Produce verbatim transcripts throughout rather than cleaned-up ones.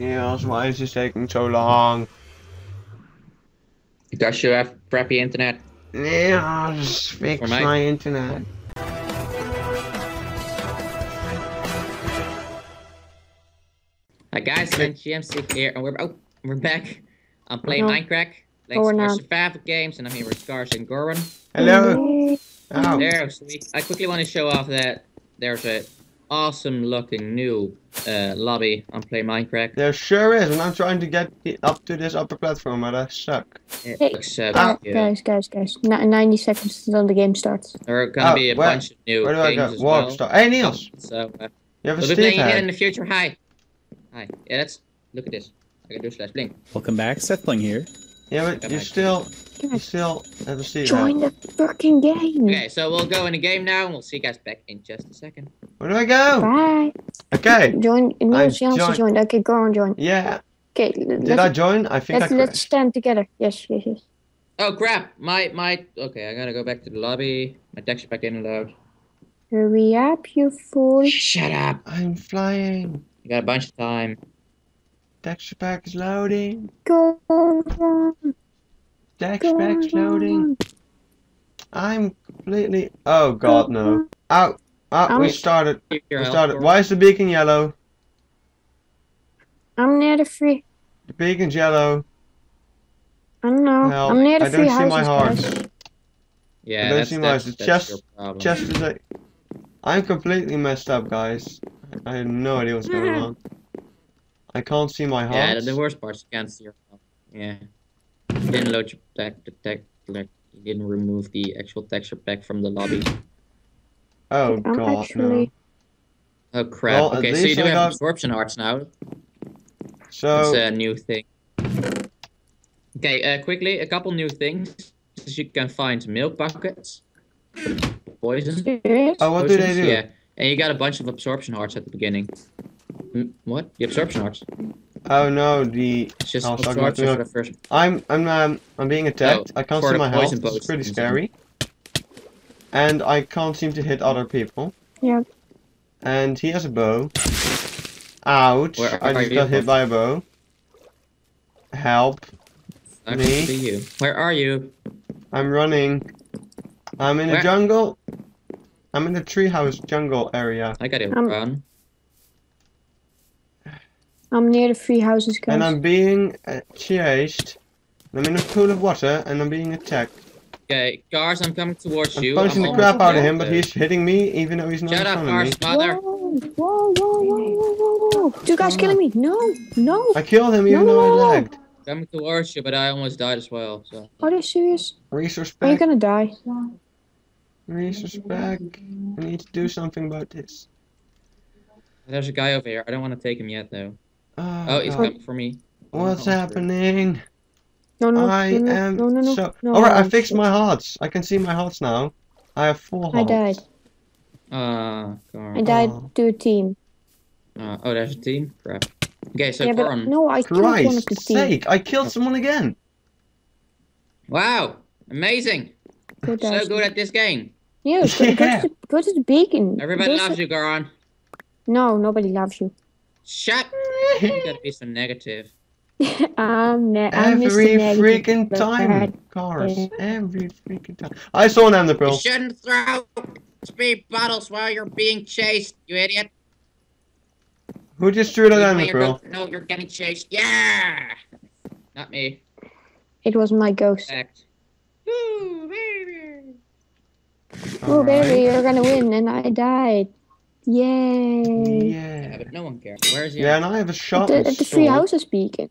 Niels, why is this taking so long? Because you have crappy internet. Niels, fix my, my internet. Hi guys, I'm G M C here, and we're oh, we're back. I'm playing no. Minecraft. Thanks for our favorite games, and I'm here with Goran and Goran. Hello. Oh. There, sweet. I quickly want to show off that there's a awesome looking new uh, lobby on Play Minecraft. There sure is, and I'm trying to get up to this upper platform, but I suck. Hey, Except, oh, yeah. guys, guys, guys! N ninety seconds until the game starts. There are gonna oh, be a where, bunch of new where do games I go? as Walk well. Star. Hey, Niels. So uh, you have a we'll be playing again in the future. Hi, hi. Yeah, let's look at this. I can do slash blink. Welcome back, Seth Bling here. Yeah, but you still, you still have a seat. Join the fucking game. Okay, so we'll go in the game now, and we'll see you guys back in just a second. Where do I go? Bye. Okay. Join. No, she also joined. Okay, go on, join. Yeah. Okay. Did I join? I think I crashed. Let's stand together. Yes, yes, yes. Oh crap! My, my. Okay, I gotta go back to the lobby. My texture pack didn't load. Hurry up, you fool! Shut up! I'm flying. You got a bunch of time. Texture pack is loading. Go on. Texture pack's loading. I'm completely. Oh god, go no. Ow. Oh, we started. We started. Why is the beacon yellow? I'm near the free. The beacon's yellow. I don't know. Help. I'm near the I free. I don't see my hearts. Yeah. I don't that's, see my hearts. Chest. Chest is like. I'm completely messed up, guys. I have no idea what's going on. I can't see my heart. Yeah, the worst part, you can't see your heart. Yeah. You didn't load your pack, the tech, like, you didn't remove the actual texture pack from the lobby. Oh I'm god, actually... no. Oh crap, well, okay, so you do I have got... absorption hearts now. So... It's a new thing. Okay, uh, quickly, a couple new things. You can find milk buckets. Poison. Oh, what Poisons? do they do? Yeah, and you got a bunch of absorption hearts at the beginning. What? The absorption arts? Oh no, the. It's just oh, absorption for the first. I'm I'm um I'm being attacked. Oh, I can't see my health. It's pretty scary. And I can't seem to hit other people. Yeah. And he has a bow. Ouch! Where, I just got hit by a bow. Help! I me. Can see you. Where are you? I'm running. I'm in Where? a jungle. I'm in the treehouse jungle area. I got him. Um, run. I'm near the three houses, guys. And I'm being uh, chased. I'm in a pool of water, and I'm being attacked. Okay, Cars, I'm coming towards I'm you. I'm punching the crap out of him, but he's hitting me, even though he's not Shut in front up, of Cars, me. Mother. Whoa, whoa, whoa, whoa, whoa, whoa, whoa. Two guys oh, killing me. No, no. I killed him, even no, though no. I lagged. Coming towards you, but I almost died as well. So. Are you serious? Resource back. Are you gonna die? Resource back. I need to do something about this. There's a guy over here. I don't want to take him yet, though. Oh, oh he's coming for me. What's oh, happening? No, no, I no, no, am no, no, no, so... no, Alright, no, I fixed shit. my hearts. I can see my hearts now. I have four hearts. I died. Uh, Goran. I died oh. to a team. Uh, oh, there's a team? Crap. Okay, so yeah, Goran. No, I killed Christ one of the team. sake, I killed someone again. Wow, amazing. Good so good at this game. Yeah, go, yeah. Go, to the, go to the beacon. Everybody There's loves a... you, Goran. No, nobody loves you. Shut up! You gotta be so negative. I'm ne I'm every freaking time, Cars. Yeah. Every freaking time. I saw an Ender Pearl. You shouldn't throw speed bottles while you're being chased, you idiot. Who just threw that Ender Pearl? No, you're getting chased. Yeah! Not me. It was my ghost. Ooh, baby! Ooh, baby, you're gonna win, and I died. Yay! Yeah. yeah, but no one cares. Where is he? Yeah, at? and I have a shot at the, at the three houses beacon.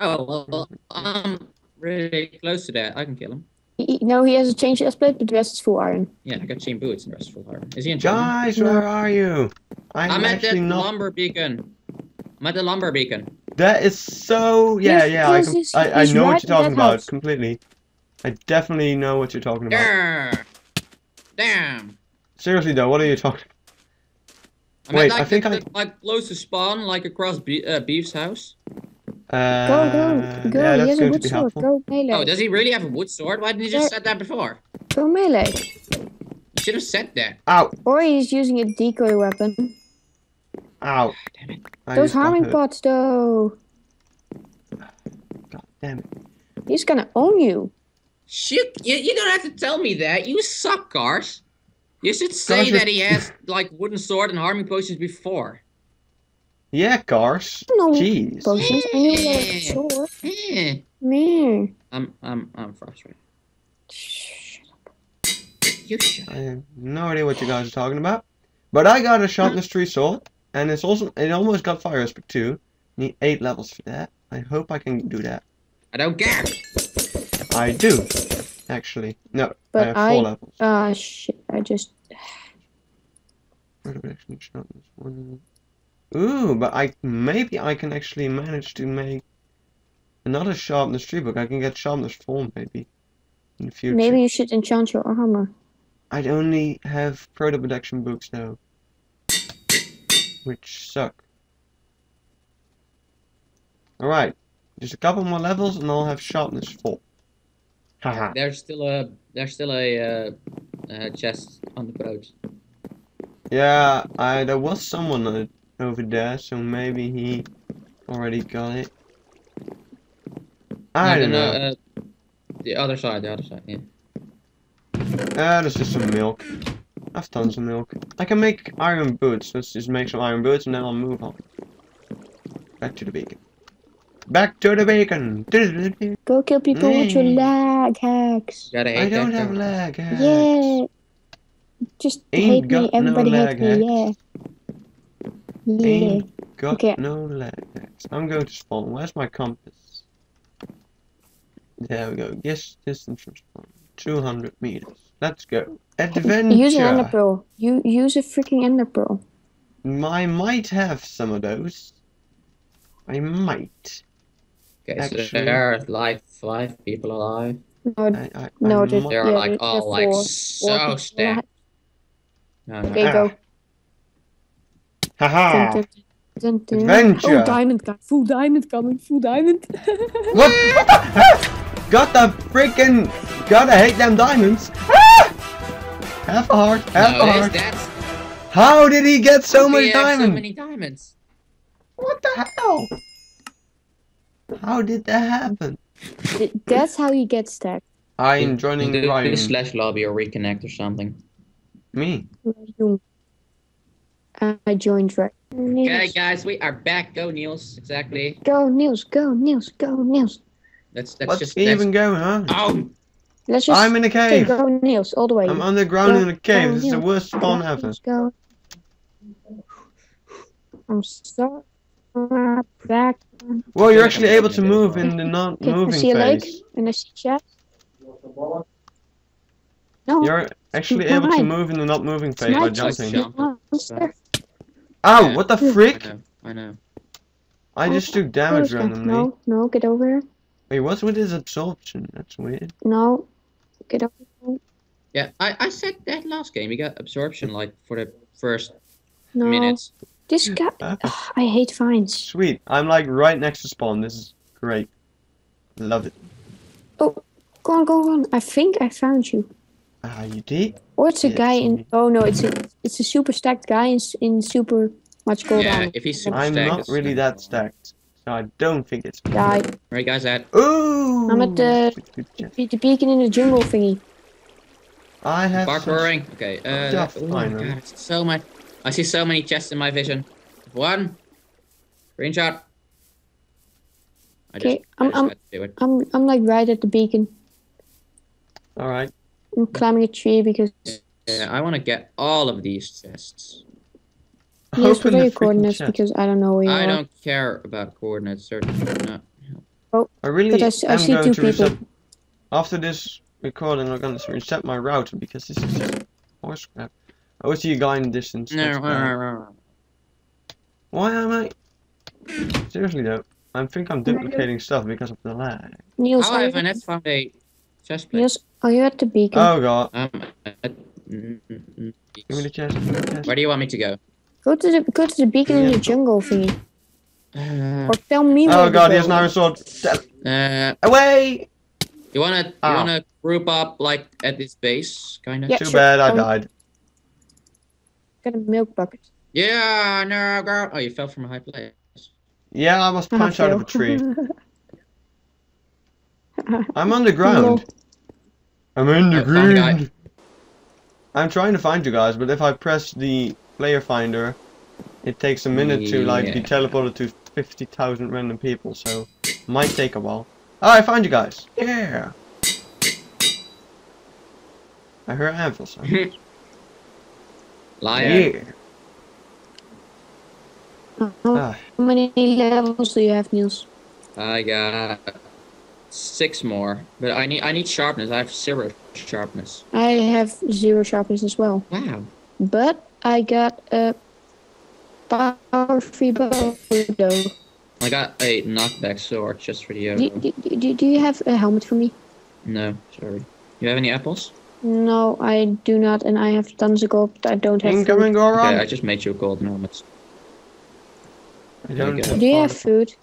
Oh well, well, I'm really close to that. I can kill him. He, no, he has a change chest plate, but the rest is full iron. Yeah, I got chain boots and the rest is full iron. Is he in? Guys, no. where are you? I'm, I'm at the not... lumber beacon. I'm at the lumber beacon. That is so. Yeah, he's, yeah. He's, I, he's, I, I know right what you're talking about house. completely. I definitely know what you're talking about. Damn. Damn. Seriously though, what are you talking? I Wait, mean, like I think the, I... The, like, close to spawn, like across Be uh, Beef's house. Uh, go, go, go, yeah, he has a wood sword, go melee. Oh, does he really have a wood sword? Why didn't he just say that before? Go melee. You should have said that. Ow. Or he's using a decoy weapon. Ow. Damn it. I Those harming pots, though. God damn it. He's gonna own you. Shit, you, you don't have to tell me that. You suck, Cars. You should say Cars that he has, like, wooden sword and harming potions before. Yeah, Cars. No Jeez. Potions. I knew that sword. Yeah. Man. I'm, I'm, I'm frustrated. Shut up. You shut up. I have no idea what you guys are talking about. But I got a sharpness three sword, and it's also it almost got fire aspect two. Need eight levels for that. I hope I can do that. I don't care. I do, actually. No, but I have four I, levels. Ah, uh, shit, I just... Ooh, but I maybe I can actually manage to make another sharpness tree book. I can get sharpness four, maybe, in the future. Maybe you should enchant your armor. I'd only have proto-production books, though, which suck. Alright, just a couple more levels and I'll have sharpness four. Haha. There's still a there's still a uh, uh, chest on the road. Yeah, I there was someone uh, over there, so maybe he already got it. I no, don't no, know. Uh, the other side, the other side. Yeah. Ah, uh, there's just some milk. I've tons of milk. I can make iron boots. Let's just make some iron boots and then I'll move on. Back to the bacon. Back to the bacon! Go kill people mm. with your lag hacks. Gotta hate I don't that have though. lag hacks. Yeah. Just Ain't hate got me. Everybody no hates lag me. Hacks. Yeah. Yeah. Ain't got okay. no lag hacks. I'm going to spawn. Where's my compass? There we go. Yes, distance from spawn. two hundred meters. Let's go. Adventure. Use an ender pearl. You use a freaking ender pearl. I might have some of those. I might. Okay, actually, so there are like five people alive. No, I, I, no, I there, there are like all like four, so four stacked. No, no. Okay, go. Haha. -ha. Adventure. Oh, diamond coming. Full diamond coming. Full diamond. What? Got the freaking gotta hate them diamonds. Ah! Half a heart, half no, a heart. That's... How did he get so many he diamonds? So many diamonds. What the hell? How did that happen? That's how you get stacked. I'm joining the Ryan. Slash lobby or reconnect or something. Me. I joined right. Okay, guys, we are back. Go, Niels. Exactly. Go, Niels. Go, Niels. Go, Niels. That's, that's What's just, even that's... going on? Oh. Let's just I'm in a cave. Go, Niels, all the way. I'm underground go, in a cave. Go, this Niels. is the worst spawn ever. Let's go. I'm so back. Well, you're actually able to move in the non-moving phase. I see a lake and I see chest. No. You're actually able to move in the not moving phase by jumping. Ow! Yeah. What the frick? I know. I know. I just took damage randomly. No, no, get over here. Wait, what's with his absorption? That's weird. No, get up. Yeah, I I said that last game. He got absorption like for the first no. minutes. This guy, uh, oh, I hate vines. Sweet, I'm like right next to spawn. This is great. Love it. Oh, go on, go on. I think I found you. Ah, uh, you did? Or it's a yes. guy in. Oh no, it's a it's a super stacked guy in in super much gold. Yeah, if he's super I'm stacked, not really that stacked. No, I don't think it's... Die. Alright guys, that... Ooh! I'm at the... the, the beacon in the jungle thingy. I have... Parkouring. Okay, uh... That, oh my god, it's so much... I see so many chests in my vision. One. Screenshot. Okay, I'm... I'm, I'm... I'm like right at the beacon. Alright. I'm climbing a tree because... Yeah, I want to get all of these chests. Yes, Open the coordinates chest. because I don't know where you I are. don't care about coordinates, certainly not. Oh, I really I, I see two people. Reset. After this recording, I'm going to reset my router because this is just horse crap. I always see a guy in the distance. No, no, Why am I? Seriously though, I think I'm duplicating stuff because of the lag. Niels, oh, I have an found a chest plate. Niels, are you at the beacon? Oh god. Um, at... Give me the chest. Give me the chest. Where do you want me to go? Go to the go to the beacon yeah. in the jungle thingy. Uh, or tell me. Oh god, he has an iron sword. Uh, Away! You wanna you ah. wanna group up like at this base, kinda? Yeah, Too sure. bad I um, died. Got a milk bucket. Yeah, no girl. Oh, you fell from a high place. Yeah, I was punched out of a tree. I'm on the ground. I'm in the ground. I'm trying to find you guys, but if I press the player finder, it takes a minute to like yeah. be teleported to fifty thousand random people, so it might take a while. Oh, I found you guys. Yeah. I heard an anvil sound. Liar. Yeah. How many levels do you have, Niels? I got six more, but I need I need sharpness. I have zero sharpness. I have zero sharpness as well. Wow. But I got a power free bow. I got a knockback sword just for the uh, do, do, do, do you have a helmet for me? No, sorry. You have any apples? No, I do not, and I have tons of gold, but I don't have Incoming food. Goran. Okay, I just made you a golden helmet. I don't I do you have food?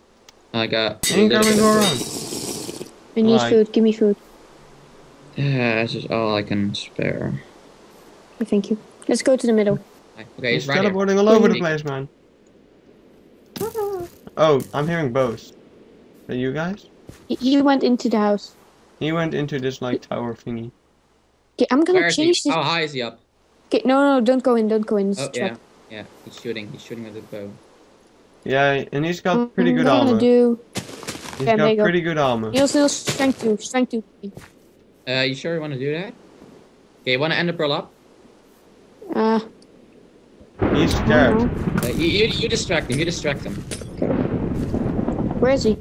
I got... Incoming Goran! I need right. food, give me food. Yeah, this is all I can spare. Oh, thank you. Let's go to the middle. Okay, he's, he's right teleporting here. all over the place, man. Oh, I'm hearing bows. Are you guys? He went into the house. He went into this, like, tower thingy. Okay, I'm gonna change this. How high is he up? Okay, no, no, don't go in, don't go in. It's oh, yeah, yeah, he's shooting, he's shooting with his bow. Yeah, and he's got pretty good armor. Do... He's yeah, got pretty go. good armor. He'll still strength two, strength two. Uh, you sure you want to do that? Okay, you want to end the pearl up? Uh. He's scared. Uh, you, you, you distract him, you distract him. Okay. Where is he?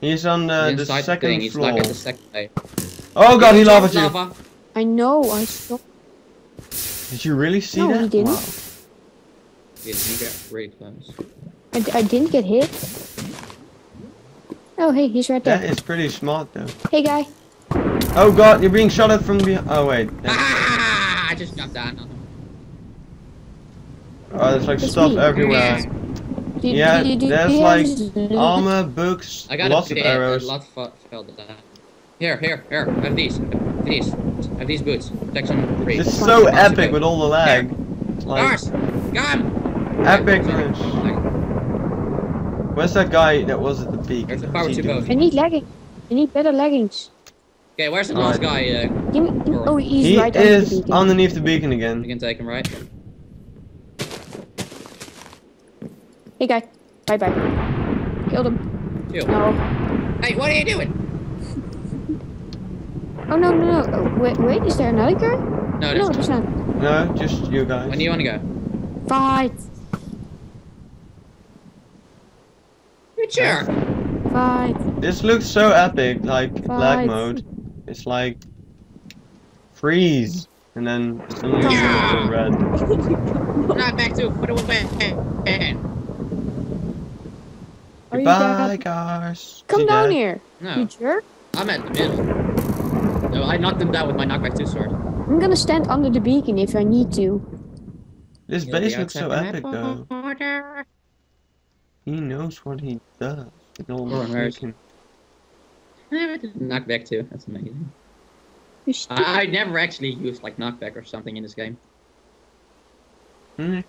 He's on the, the second thing. He's floor. He's like at the second day. Oh god, he lava you! I know, I saw. Did you really see no, that? No, he didn't. Wow. Yeah, he got really close. I, d I didn't get hit. Oh, hey, he's right there. That is pretty smart, though. Hey, guy. Oh god, you're being shot at from behind. Oh, wait. That's... Ah! I just jumped down on him. Oh, there's like that's stuff me. everywhere. Yeah, yeah do, do, do, there's like armor, books, I got lots of arrows. A lot fell down. Here, here, here, I have these, I have these, I have these boots. Texan three. This is so epic with all the lag. Like, gone! Epic finish. Where's that guy that was at the peak? There's the power two bows. I need lagging. I need better leggings. Okay, where's the last guy? Uh, give me, give me, oh, he's he right is the beacon. underneath the beacon again. You can take him, right? Hey, guy. Bye-bye. Killed him. Kill. No. Hey, what are you doing? Oh no no no! Oh, wait wait, is there another guy? No, no, there's not. No, just you guys. When do you want to go? Fight. Good sure. Fight. This looks so epic, like Fight. lag mode. It's like freeze, and then suddenly yeah. red. Not back to put it away. Bye guys. Come down dead? here. No. You jerk. I'm at the middle. No, I knocked him down with my knockback two sword. I'm gonna stand under the beacon if I need to. This You'll base looks so epic, though. Order. He knows what he does. No more American. Knockback two, that's amazing. I, I never actually used like knockback or something in this game. Mm.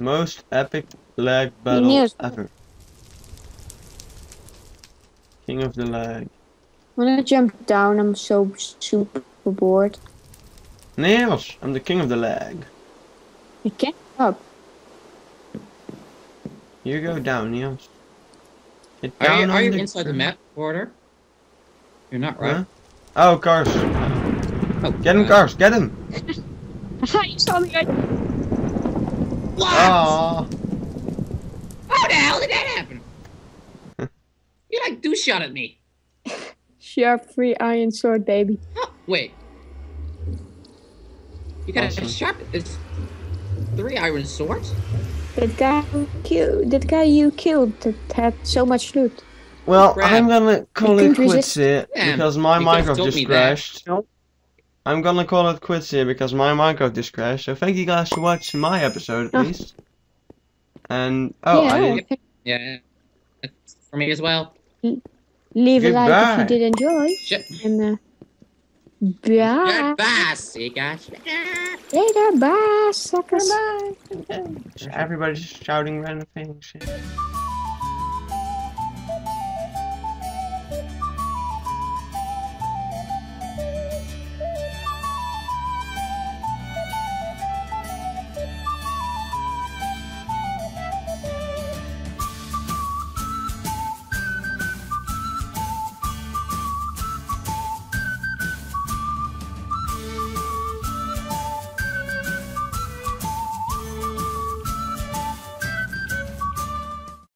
Most epic lag battle ever. King of the lag. When I jump down, I'm so super bored. Niels, I'm the king of the lag. You can't up. You go down, Niels. Get are down you, are you the inside the map border? You're not, right? Huh? Oh, cars. Oh, get him, uh, cars. Get him. You saw me. What? How the hell did that happen? You like do shot at me. Sharp free iron sword, baby. Oh, wait. You got awesome. a sharp. It's three iron swords. That guy who killed. That guy you killed that had so much loot. Well, Crap. I'm gonna call it quits here yeah, because my Minecraft just crashed. Nope. I'm gonna call it quits here because my Minecraft just crashed. So thank you guys for watching my episode at least. And oh, yeah, I didn't. Okay. Yeah. For me as well. Leave Goodbye. a like if you did enjoy. Shit. And, uh... Bye. Bye. See you guys later. Bye, suckers. Bye. Everybody's shouting random things.